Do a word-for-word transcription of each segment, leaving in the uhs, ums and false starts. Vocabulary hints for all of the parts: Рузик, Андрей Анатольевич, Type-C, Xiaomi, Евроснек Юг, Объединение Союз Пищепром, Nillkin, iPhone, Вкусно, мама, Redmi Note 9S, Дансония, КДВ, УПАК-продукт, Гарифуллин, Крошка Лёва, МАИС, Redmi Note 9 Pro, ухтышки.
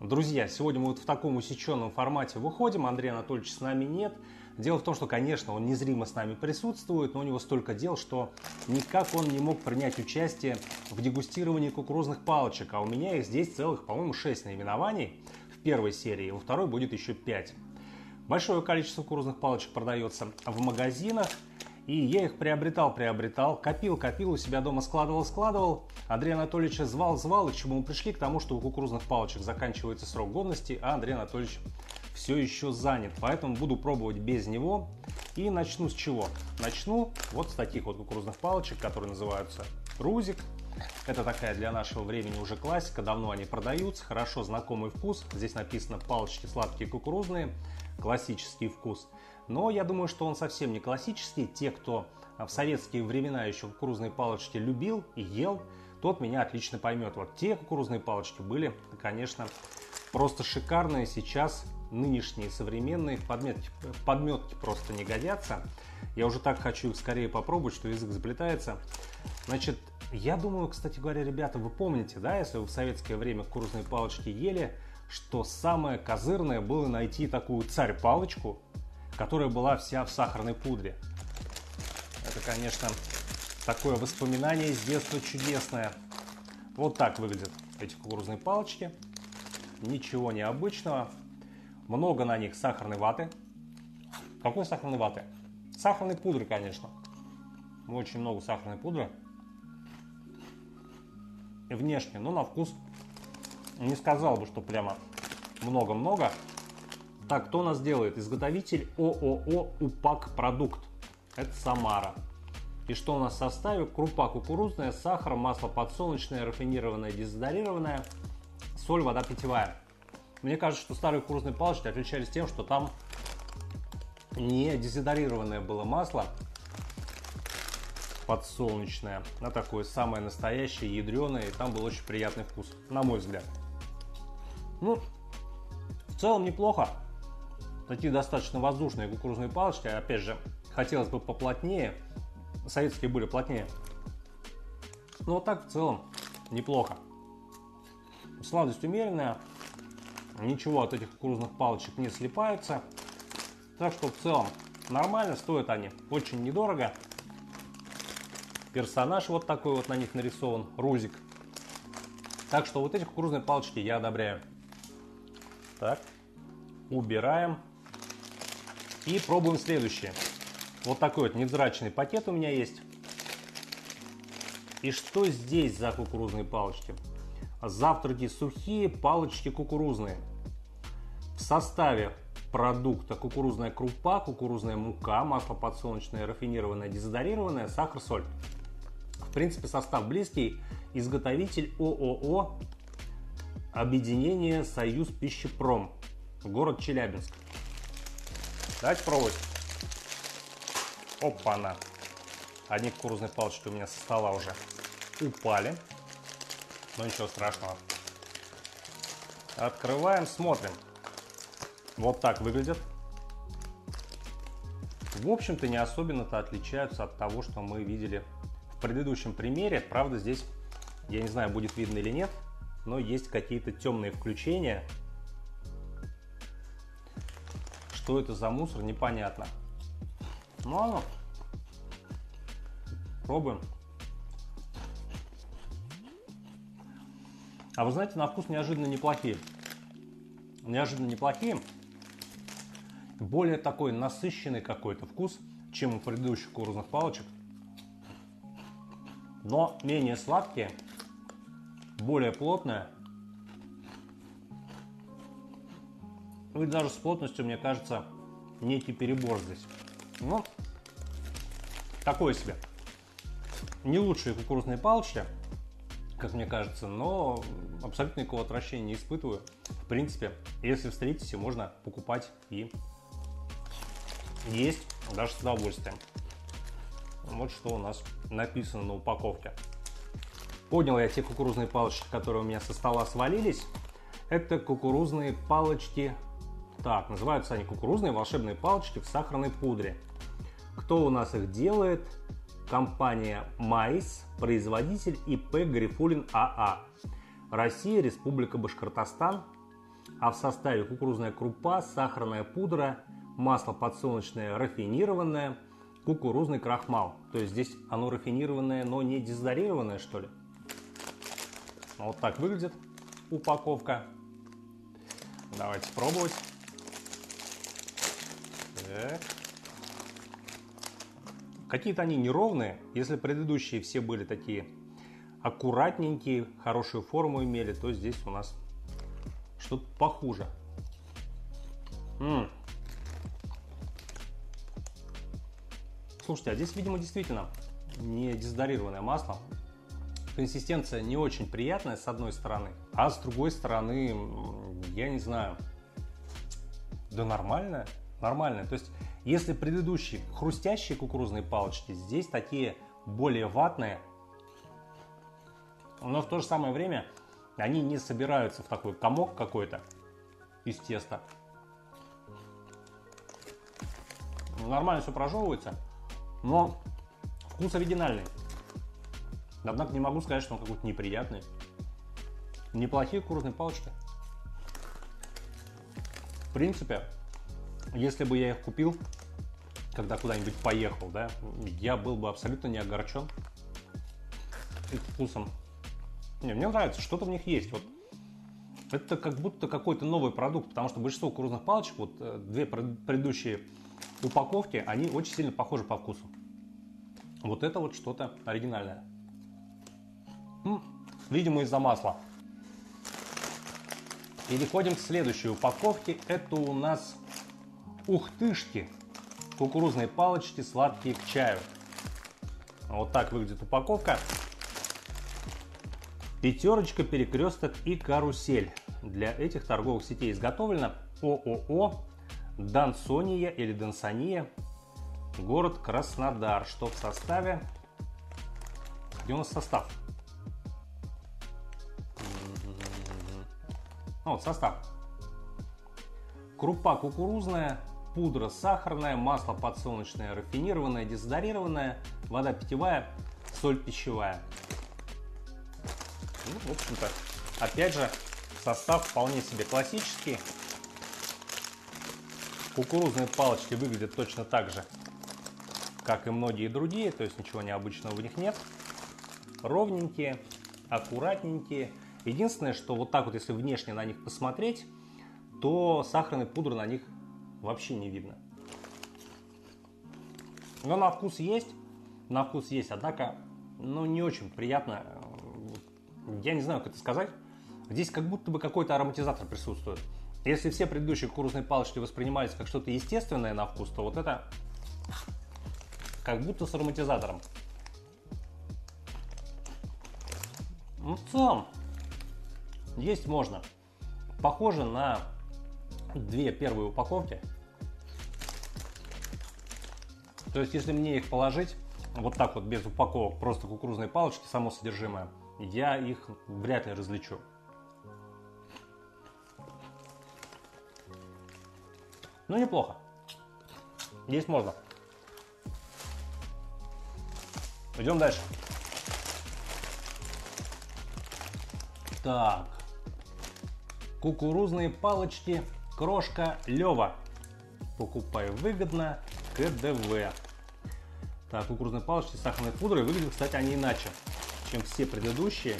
Друзья, сегодня мы вот в таком усеченном формате выходим, Андрея Анатольевича с нами нет. Дело в том, что, конечно, он незримо с нами присутствует, но у него столько дел, что никак он не мог принять участие в дегустировании кукурузных палочек, а у меня их здесь целых, по-моему, шесть наименований в первой серии, во второй будет еще пять. Большое количество кукурузных палочек продается в магазинах. И я их приобретал, приобретал, копил, копил, у себя дома складывал, складывал. Андрея Анатольевича звал, звал, и к чему мы пришли? К тому, что у кукурузных палочек заканчивается срок годности, а Андрей Анатольевич все еще занят. Поэтому буду пробовать без него. И начну с чего? Начну вот с таких вот кукурузных палочек, которые называются Рузик. Это такая для нашего времени уже классика, давно они продаются, хорошо знакомый вкус. Здесь написано «палочки сладкие кукурузные», классический вкус. Но я думаю, что он совсем не классический. Те, кто в советские времена еще кукурузные палочки любил и ел, тот меня отлично поймет. Вот те кукурузные палочки были, конечно, просто шикарные. Сейчас нынешние современные в подметки, в подметки просто не годятся. Я уже так хочу их скорее попробовать, что язык заплетается. Значит, я думаю, кстати говоря, ребята, вы помните, да, если вы в советское время кукурузные палочки ели, что самое козырное было найти такую царь-палочку, которая была вся в сахарной пудре. Это, конечно, такое воспоминание с детства чудесное. Вот так выглядят эти кукурузные палочки. Ничего необычного. Много на них сахарной ваты. Какой сахарной ваты? Сахарной пудры, конечно. Очень много сахарной пудры. Внешне, но на вкус не сказал бы, что прямо много-много. Так, кто у нас делает? Изготовитель ООО «УПАК-продукт». Это Самара. И что у нас в составе? Крупа кукурузная, сахар, масло подсолнечное, рафинированное, дезодорированное, соль, вода питьевая. Мне кажется, что старые кукурузные палочки отличались тем, что там не дезодорированное было масло подсолнечное, а такое самое настоящее, ядреное, и там был очень приятный вкус, на мой взгляд. Ну, в целом неплохо. Такие достаточно воздушные кукурузные палочки. Опять же, хотелось бы поплотнее. Советские были плотнее. Но вот так в целом неплохо. Сладость умеренная. Ничего от этих кукурузных палочек не слипается. Так что в целом нормально. Стоят они очень недорого. Персонаж вот такой вот на них нарисован. Рузик. Так что вот эти кукурузные палочки я одобряю. Так. Убираем. И пробуем следующее. Вот такой вот невзрачный пакет у меня есть. И что здесь за кукурузные палочки? Завтраки сухие, палочки кукурузные. В составе продукта кукурузная крупа, кукурузная мука, масло подсолнечное, рафинированное, дезодорированное, сахар, соль. В принципе, состав близкий. Изготовитель ООО «Объединение Союз Пищепром», город Челябинск. Давайте пробовать. Опа-на. Одни кукурузные палочки у меня со стола уже упали. Но ничего страшного. Открываем, смотрим. Вот так выглядят. В общем-то, не особенно-то отличаются от того, что мы видели в предыдущем примере. Правда, здесь, я не знаю, будет видно или нет, но есть какие-то темные включения. Что это за мусор, непонятно. Ну ладно. Пробуем. А вы знаете, на вкус неожиданно неплохие. Неожиданно неплохие. Более такой насыщенный какой-то вкус, чем у предыдущих кукурузных палочек. Но менее сладкие. Более плотные. И даже с плотностью, мне кажется, некий перебор здесь. Ну, такое себе. Не лучшие кукурузные палочки, как мне кажется, но абсолютно никакого отвращения не испытываю. В принципе, если встретите, можно покупать и есть даже с удовольствием. Вот что у нас написано на упаковке. Поднял я те кукурузные палочки, которые у меня со стола свалились. Это кукурузные палочки... Так, называются они кукурузные волшебные палочки в сахарной пудре. Кто у нас их делает? Компания МАИС, производитель И П Гарифуллин А А. Россия, Республика Башкортостан. а в составе кукурузная крупа, сахарная пудра, масло подсолнечное рафинированное, кукурузный крахмал. То есть здесь оно рафинированное, но не дезодорированное, что ли. Вот так выглядит упаковка. Давайте пробовать. Так. Какие-то они неровные. Если предыдущие все были такие аккуратненькие, хорошую форму имели, то здесь у нас что-то похуже. М-м. Слушайте, а здесь, видимо, действительно не дезодорированное масло. Консистенция не очень приятная с одной стороны, а с другой стороны, я не знаю, да нормальная, нормальная. То есть, если предыдущие хрустящие кукурузные палочки, здесь такие более ватные, но в то же самое время они не собираются в такой комок какой-то из теста. Нормально все прожевывается, но вкус оригинальный. Однако не могу сказать, что он какой-то неприятный. Неплохие кукурузные палочки. В принципе, если бы я их купил, когда куда-нибудь поехал, да, я был бы абсолютно не огорчен их вкусом. Не, мне нравится, что-то в них есть. Вот. Это как будто какой-то новый продукт, потому что большинство кукурузных палочек, вот две предыдущие упаковки, они очень сильно похожи по вкусу. Вот это вот что-то оригинальное. Видимо, из-за масла. Переходим к следующей упаковке. Это у нас ухтышки. Кукурузные палочки, сладкие к чаю. Вот так выглядит упаковка. Пятерочка, перекресток и карусель. Для этих торговых сетей изготовлено ООО Дансония или Дансония. Город Краснодар. Что в составе? Где у нас состав? Вот состав. Крупа кукурузная, пудра сахарная, масло подсолнечное рафинированное, дезодорированное, вода питьевая, соль пищевая. Ну, в общем-то, опять же, состав вполне себе классический. Кукурузные палочки выглядят точно так же, как и многие другие, то есть ничего необычного в них нет. Ровненькие, аккуратненькие. Единственное, что вот так вот, если внешне на них посмотреть, то сахарной пудры на них вообще не видно. Но на вкус есть, на вкус есть, однако, ну, не очень приятно. Я не знаю, как это сказать. Здесь как будто бы какой-то ароматизатор присутствует. Если все предыдущие кукурузные палочки воспринимались как что-то естественное на вкус, то вот это как будто с ароматизатором. Ну, в целом есть можно. Похоже на две первые упаковки. То есть, если мне их положить вот так вот без упаковок, просто кукурузные палочки, само содержимое, я их вряд ли различу. Ну, неплохо. Есть можно. Идем дальше. Так. Кукурузные палочки Крошка Лёва. Покупай выгодно. КДВ. Так, кукурузные палочки с сахарной пудрой. Выглядят, кстати, они иначе, чем все предыдущие.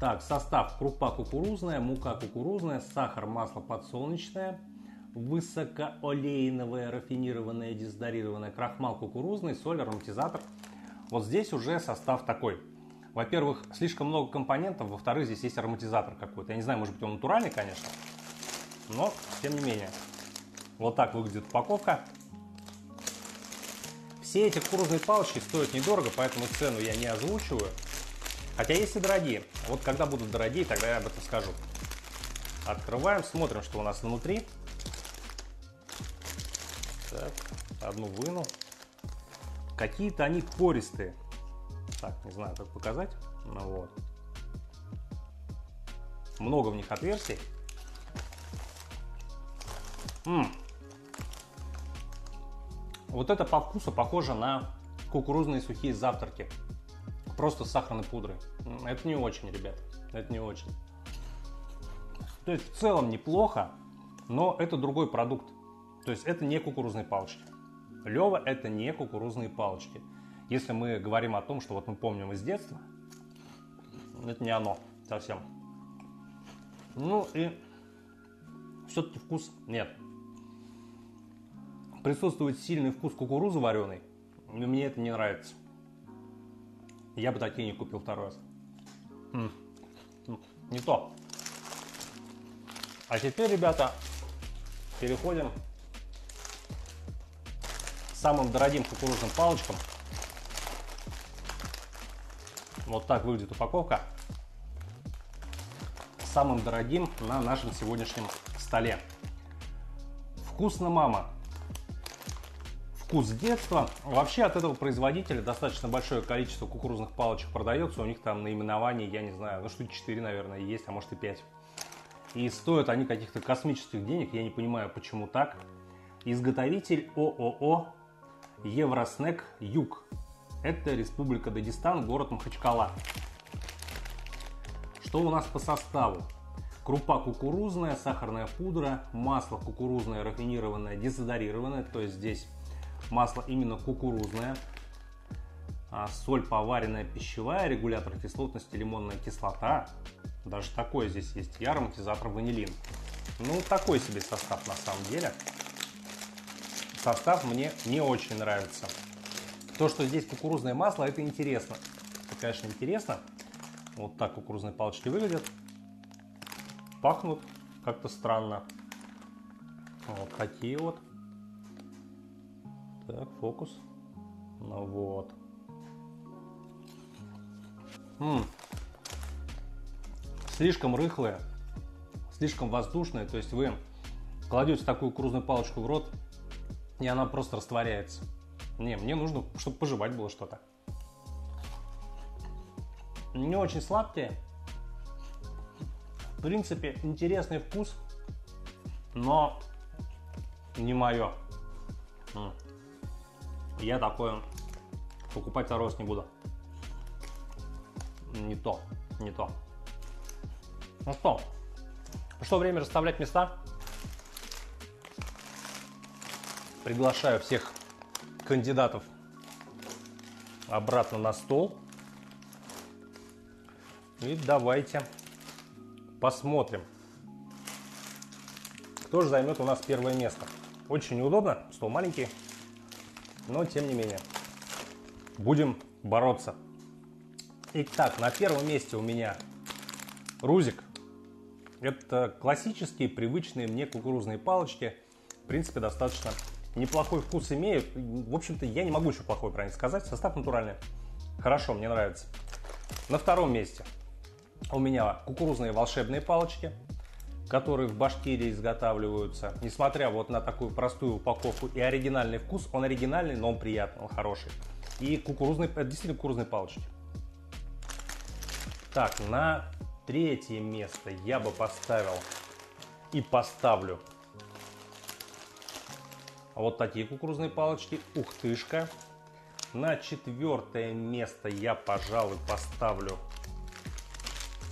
Так, состав: крупа кукурузная, мука кукурузная, сахар, масло подсолнечное, высокоолеиновое, рафинированное, дезодорированное, крахмал кукурузный, соль, ароматизатор. Вот здесь уже состав такой. Во-первых, слишком много компонентов, во-вторых, здесь есть ароматизатор какой-то. Я не знаю, может быть, он натуральный, конечно, но тем не менее. Вот так выглядит упаковка. Все эти кукурузные палочки стоят недорого, поэтому цену я не озвучиваю. Хотя есть и дорогие. Вот когда будут дорогие, тогда я об этом скажу. Открываем, смотрим, что у нас внутри. Так, одну вынул. Какие-то они пористые. Так, не знаю, как показать. Ну, вот. Много в них отверстий. М-м. Вот это по вкусу похоже на кукурузные сухие завтраки. Просто с сахарной пудрой. Это не очень, ребят. Это не очень. То есть в целом неплохо, но это другой продукт. То есть это не кукурузные палочки. Лёва — это не кукурузные палочки. Если мы говорим о том, что вот мы помним из детства, это не оно совсем. Ну и все-таки вкус нет. Присутствует сильный вкус кукурузы вареной, но мне это не нравится. Я бы такие не купил второй раз. Не то. А теперь, ребята, переходим к самым дорогим кукурузным палочкам. Вот так выглядит упаковка. Самым дорогим на нашем сегодняшнем столе. Вкусно, мама. Вкус детства. Вообще от этого производителя достаточно большое количество кукурузных палочек продается. У них там наименование, я не знаю, ну штуки четыре, наверное, есть, а может и пять. И стоят они каких-то космических денег. Я не понимаю, почему так. Изготовитель ООО «Евроснек Юг». Это Республика Дагестан, город Махачкала. Что у нас по составу? Крупа кукурузная, сахарная пудра, масло кукурузное, рафинированное, дезодорированное. То есть здесь масло именно кукурузное, соль поваренная пищевая, регулятор кислотности, лимонная кислота. Даже такое здесь есть, и ароматизатор ванилин. Ну, такой себе состав на самом деле. Состав мне не очень нравится. То, что здесь кукурузное масло, это интересно. Это, конечно, интересно. Вот так кукурузные палочки выглядят. Пахнут как-то странно. Вот такие вот. Так, фокус. Ну вот. М-м. Слишком рыхлые, слишком воздушные. То есть вы кладете такую кукурузную палочку в рот, и она просто растворяется. Не, мне нужно, чтобы пожевать было что-то. Не очень сладкие. В принципе, интересный вкус, но не мое. Я такое покупать второй раз не буду. Не то, не то. Ну что, пришло время расставлять места. Приглашаю всех кандидатов обратно на стол. И давайте посмотрим, кто же займет у нас первое место. Очень неудобно, стол маленький, но тем не менее будем бороться. Итак, на первом месте у меня Рузик. Это классические, привычные мне кукурузные палочки. В принципе, достаточно неплохой вкус имеют. В общем-то, я не могу еще плохой про них сказать. Состав натуральный. Хорошо, мне нравится. На втором месте у меня кукурузные волшебные палочки, которые в Башкирии изготавливаются. Несмотря вот на такую простую упаковку и оригинальный вкус, он оригинальный, но он приятный, он хороший. И кукурузные, это действительно кукурузные палочки. Так, на третье место я бы поставил и поставлю вот такие кукурузные палочки. Ух тышка. На четвертое место я, пожалуй, поставлю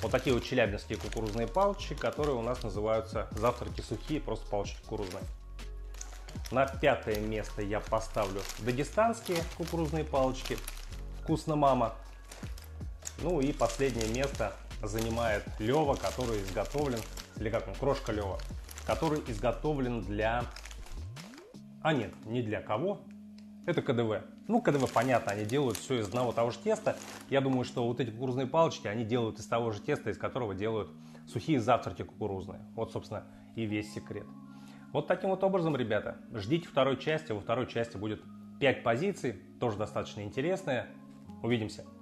вот такие вот челябинские кукурузные палочки, которые у нас называются завтраки сухие, просто палочки кукурузные. На пятое место я поставлю дагестанские кукурузные палочки. Вкусно, мама. Ну и последнее место занимает Лёва, который изготовлен, или как он, Крошка Лёва, который изготовлен для... А нет, не для кого. Это КДВ. Ну, КДВ, понятно, они делают все из одного того же теста. Я думаю, что вот эти кукурузные палочки, они делают из того же теста, из которого делают сухие завтраки кукурузные. Вот, собственно, и весь секрет. Вот таким вот образом, ребята, ждите второй части. Во второй части будет пять позиций, тоже достаточно интересные. Увидимся.